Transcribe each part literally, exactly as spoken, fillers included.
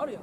あるやん。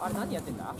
あれ何やってんだ？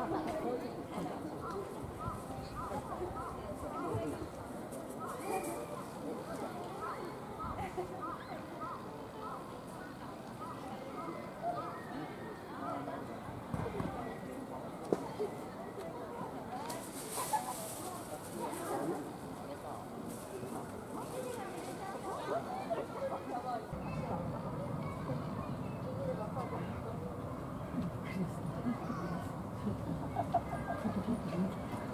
あ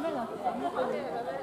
メだ。